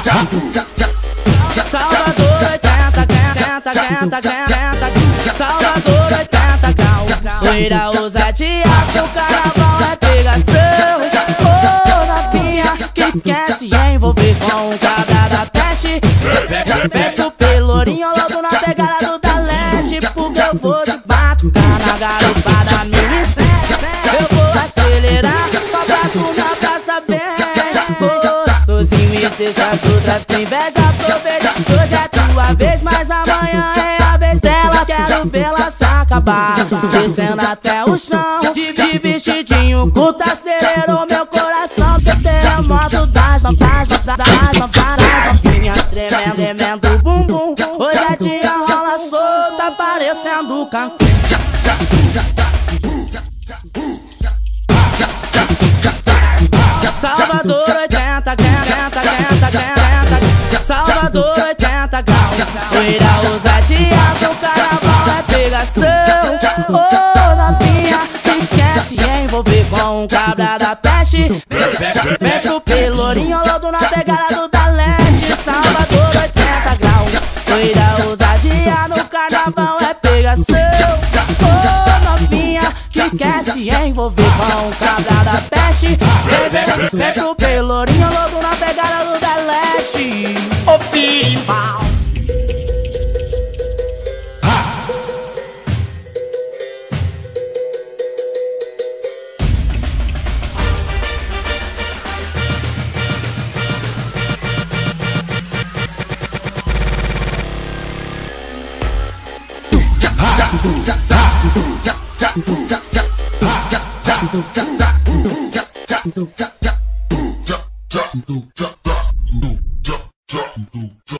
Salvador 80, tenta, tenta, tenta. Salvador 80 graus. Feira ousadia, o carnaval é pegação. Ô novinha que quer se envolver com o cabra da peste, pega o Pelourinho logo na pegada do Daleste, porque eu vou te batucar na garupa da minha sete. Eu vou acelerar só pra tu já passar bem. E deixa as outras com inveja, aproveita. Hoje é tua vez, mas amanhã é a vez delas. Quero vê-las se acabar, descendo até o chão de vestidinho curto. Acelerou meu coração, terremoto das notas, das novinhas tremendo o bumbum. Hoje é dia, rola solta, parecendo cancun. Salvador 80 graus, Salvador 80 graus. Feira ousadia, com carnaval é pegação. Ô novinha que quer se envolver com o cabra da peste, pega o Pelourinho logo na pegada do Daleste. Salvador 80 graus. Feira ousadia, no carnaval é pegação. Ô novinha que quer se envolver com o cabra da peste, pega o Pelourinho logo na pegada do Daleste. O pirimbau. Do do do do do do do.